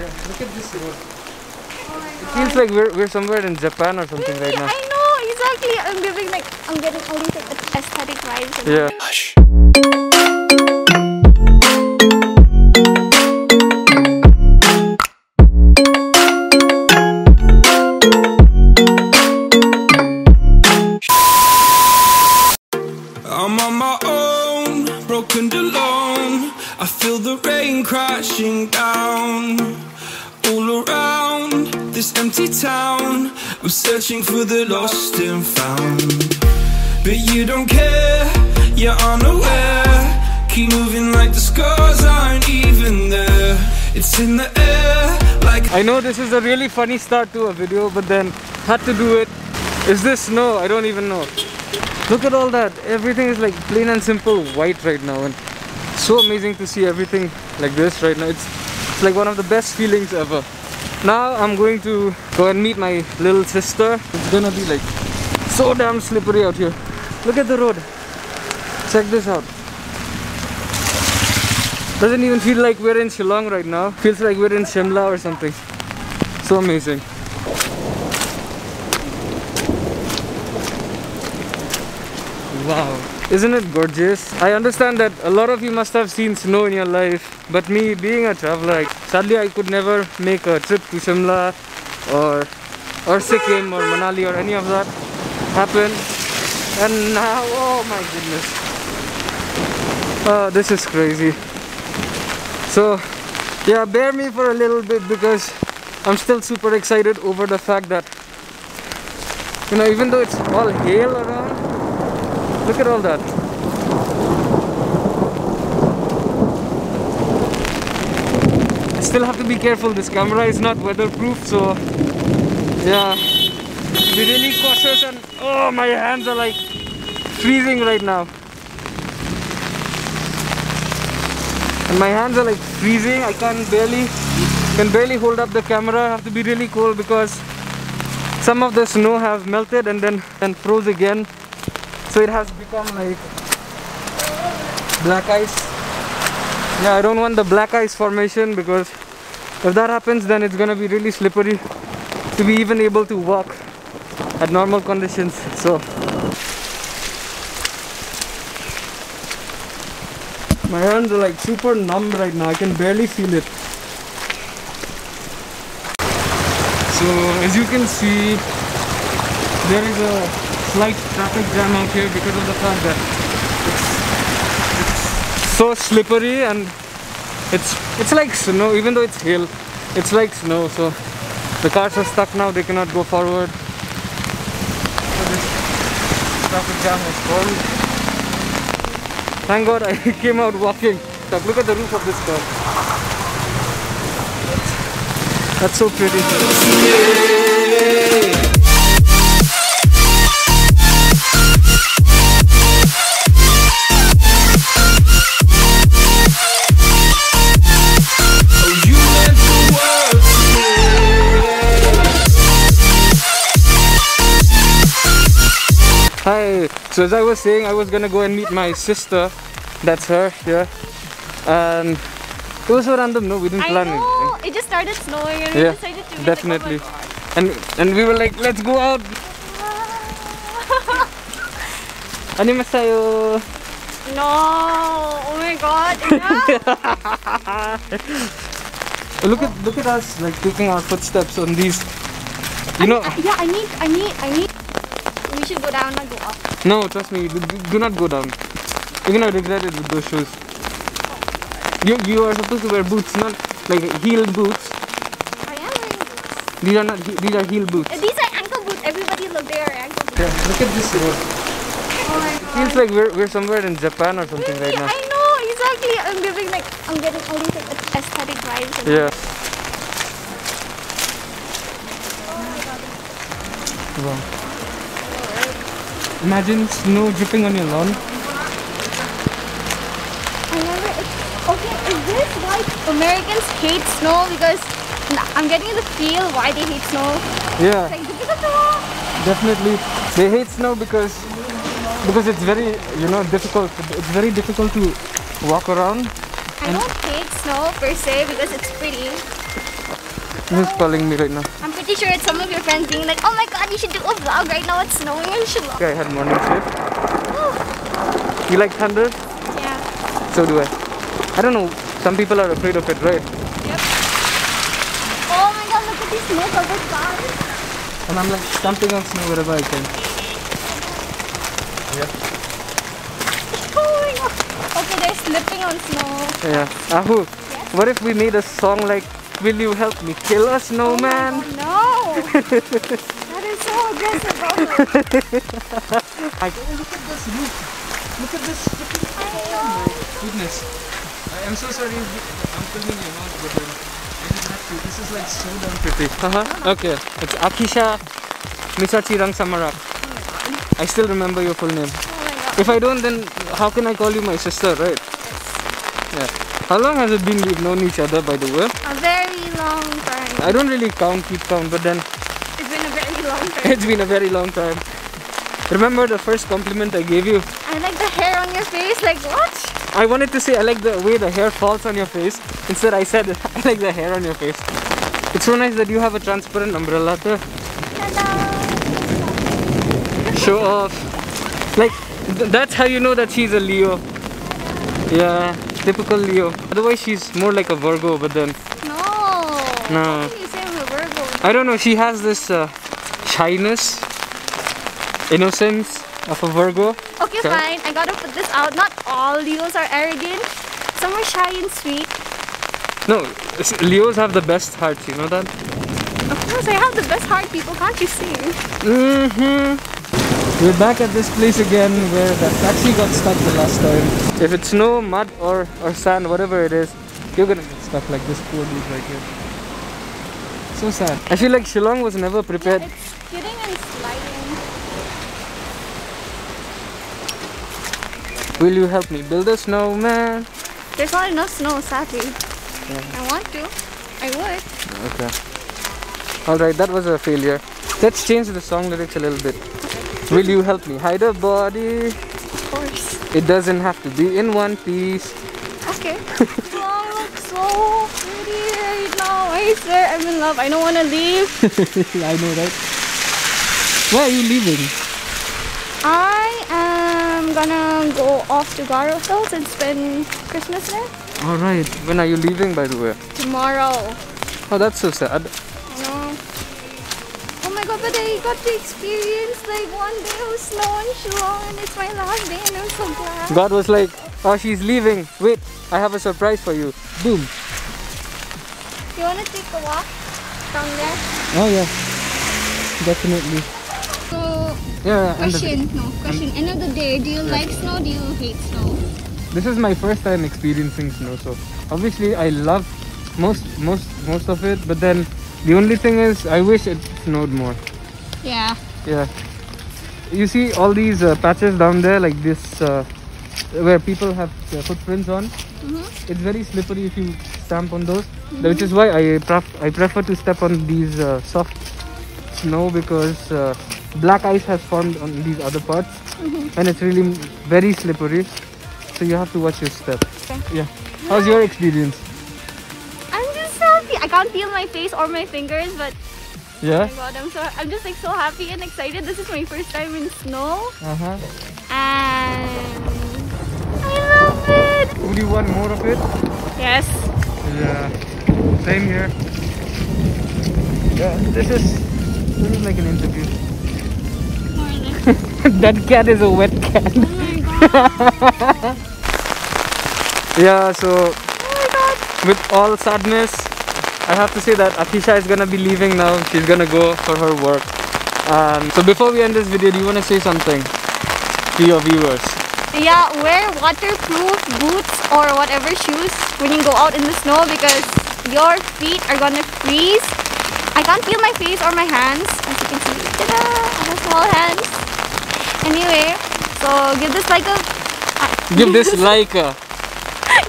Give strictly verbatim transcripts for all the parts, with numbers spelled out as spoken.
Yeah, look at this road. Oh, it feels like we're we're somewhere in Japan or something really? Right now. I know, exactly. I'm giving like I'm getting all these like aesthetic vibes. Yeah. Hush. Crashing down all around this empty town. I'm searching for the lost and found, but you don't care, you're unaware. Keep moving like the scars aren't even there. It's in the air like... I know this is a really funny start to a video, but then had to do it. Is this snow? I don't even know. Look at all that. Everything is like plain and simple white right now, and so amazing to see everything like this right now. It's, it's like one of the best feelings ever. Now I'm going to go and meet my little sister. It's gonna be like so damn slippery out here. Look at the road. Check this out. Doesn't even feel like we're in Shillong right now. Feels like we're in Shimla or something. So amazing. Wow. Isn't it gorgeous? I understand that a lot of you must have seen snow in your life, but me being a traveler, sadly I could never make a trip to Shimla or or Sikkim or Manali or any of that happen. And now, oh my goodness, oh, this is crazy. So yeah, bear me for a little bit because I'm still super excited over the fact that, you know, even though it's all hail around, look at all that. I still have to be careful. This camera is not weatherproof, so yeah, be really cautious. And oh, my hands are like freezing right now. And my hands are like freezing. I can barely can barely hold up the camera. I have to be really cool because some of the snow has melted and then and froze again. So it has become like black ice. Yeah, I don't want the black ice formation because if that happens, then it's gonna be really slippery to be even able to walk at normal conditions. So my hands are like super numb right now. I can barely feel it. So as you can see, there is a slight traffic jam out here because of the fact that it's, it's so slippery and it's it's like snow. Even though it's hail, it's like snow. So the cars are stuck now; they cannot go forward. So this traffic jam is called. Thank God I came out walking. Look at the roof of this car. That's so pretty. Hi, so as I was saying, I was gonna go and meet my sister. That's her here, yeah. And it was so random. No, we didn't I plan know. Anything. It just started snowing and yeah, we decided to meet. Definitely. Like, oh and and we were like, let's go out. Animasayo. No, oh my god. Look at look at us like taking our footsteps on these. You I, know. I, yeah, I need I need I need. We should go down, not go up. No, trust me, do, do not go down. You're gonna regret it with those shoes. You, you are supposed to wear boots, not like heeled boots. I am wearing boots. These are not, these are heel boots. These are ankle boots. Everybody look, they are ankle boots. Yeah, look at this road. Oh my god. Feels like we're, we're somewhere in Japan or something really? Right now. I know, exactly. I'm giving like, I'm getting all these like aesthetic vibes. Yeah. That. Oh my god. Wow. Imagine snow dripping on your lawn. I never... Okay, is this why Americans hate snow? Because I'm getting the feel why they hate snow. Yeah. It's like, because of the law. Definitely. They hate snow because because it's very, you know, difficult. It's very difficult to walk around. I don't hate snow per se because it's pretty. Who's calling me right now? I'm pretty sure it's some of your friends being like, oh my god, you should do a vlog right now, it's snowing in Shillong. Okay, I had morning shift. You like thunder? Yeah. So do I. I don't know, some people are afraid of it, right? Yep. Oh my god, look at these snow covered cars. And I'm like jumping on snow wherever I can. Yeah. Oh my god. Okay, they're slipping on snow. Yeah. Ahu, yes? What if we made a song like, will you help me kill a snowman? Oh no! That is so aggressive, I Look at this roof. Look at this. Oh my goodness. I am so sorry I'm filming your mouth, but I didn't have to. This is like so damn pretty. Uh-huh. Okay. It's Akisha Misachirang Samara. Oh I still remember your full name. Oh my God. If I don't, then how can I call you my sister, right? Yes. Yeah. How long has it been we've known each other, by the way? A very long time. I don't really count, keep count, but then... It's been a very long time. It's been a very long time. Remember the first compliment I gave you? I like the hair on your face, like what? I wanted to say I like the way the hair falls on your face. Instead I said I like the hair on your face. It's so nice that you have a transparent umbrella there. Ta-da! Show off. Like, th that's how you know that she's a Leo. Yeah. Typical Leo. Otherwise, she's more like a Virgo, but then... No! No. Why did you say I'm a Virgo? I don't know, she has this uh, shyness, innocence of a Virgo. Okay, okay, fine. I gotta put this out. Not all Leos are arrogant. Some are shy and sweet. No, Leos have the best hearts, you know that? Of course, I have the best heart, people. Can't you see? Mm-hmm. We're back at this place again where the taxi got stuck the last time. If it's snow, mud or, or sand, whatever it is, you're gonna get stuck like this poor dude right here. So sad. I feel like Shillong was never prepared. Yeah, it's skidding and sliding. Will you help me build a snowman? There's not enough snow, sadly. Yeah. I want to. I would. Okay. Alright, that was a failure. Let's change the song lyrics a little bit. Will you help me hide a body? Of course. It doesn't have to be in one piece. Okay. Oh, I look so pretty right now. I swear I'm in love. I don't want to leave. I know, right? Why are you leaving? I am gonna go off to Garo Hills and spend Christmas there. Alright. When are you leaving, by the way? Tomorrow. Oh, that's so sad. But I got to experience like one day of snow and Shillong, and it's my last day and I'm so glad. God was like, oh, she's leaving. Wait, I have a surprise for you. Boom. You want to take a walk down there? Oh yeah, definitely. So, yeah, question, no, question. End of the day, do you like snow, do you hate snow? This is my first time experiencing snow, so obviously I love most, most, most of it, but then the only thing is, I wish it snowed more. Yeah. Yeah. You see all these uh, patches down there, like this, uh, where people have their footprints on. Mm-hmm. It's very slippery if you stamp on those, mm-hmm. which is why I pref I prefer to step on these uh, soft snow because uh, black ice has formed on these other parts, mm-hmm. and it's really very slippery. So you have to watch your step. Okay. Yeah. How's your experience? I can't feel my face or my fingers, but yeah. Oh my god, I'm so I'm just like so happy and excited. This is my first time in snow, uh-huh. and I love it. Would you want more of it? Yes. Yeah. Same here. Yeah. This is this is like an interview. That cat is a wet cat. Oh my god. Yeah. So. Oh my god. With all sadness, I have to say that Akisha is gonna be leaving now. She's gonna go for her work. Um, so before we end this video, do you wanna say something to your viewers? Yeah, wear waterproof boots or whatever shoes when you go out in the snow because your feet are gonna freeze. I can't feel my face or my hands, as you can see. Ta-da! I have small hands. Anyway, so give this like a. Uh, give this like a.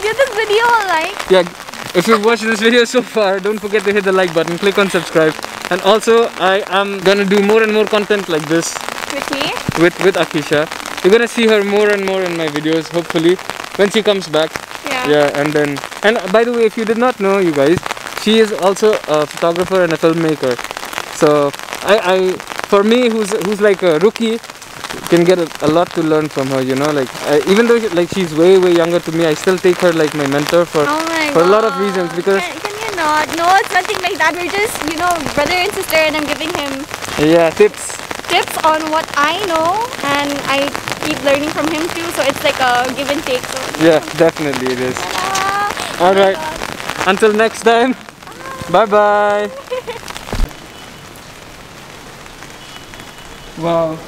Give this video a like. Yeah. If you've watched this video so far, don't forget to hit the like button, click on subscribe, and also I am gonna do more and more content like this. With me? With with Akisha. You're gonna see her more and more in my videos, hopefully, when she comes back. Yeah. Yeah, and then and by the way, if you did not know, you guys, She is also a photographer and a filmmaker. So I, I for me, who's who's like a rookie, can get a, a lot to learn from her. You know, like I, even though she, like she's way way younger to me, I still take her like my mentor for oh my for God. a lot of reasons because. Can, can you not? No, it's nothing like that. We're just, you know, brother and sister, and I'm giving him. Yeah, tips. Tips on what I know, and I keep learning from him too. So it's like a give and take. So yeah, definitely it is. Ta-da! All right. God. Until next time. Bye bye. bye, -bye. Wow.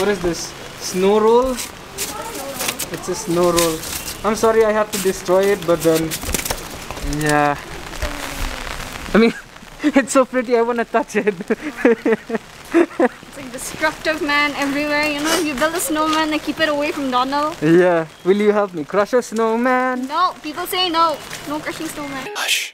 What is this? Snow roll? It's a snow roll. I'm sorry I had to destroy it, but then yeah. I mean, it's so pretty. I want to touch it. It's like destructive, man, everywhere. You know, you build a snowman, they keep it away from Donald. Yeah. Will you help me crush a snowman? No. People say no. No crushing snowman. Hush.